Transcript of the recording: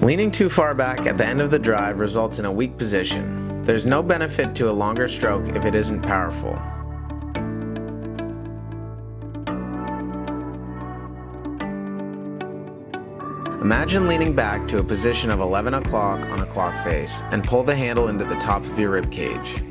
Leaning too far back at the end of the drive results in a weak position. There's no benefit to a longer stroke if it isn't powerful. Imagine leaning back to a position of 11 o'clock on a clock face and pull the handle into the top of your rib cage.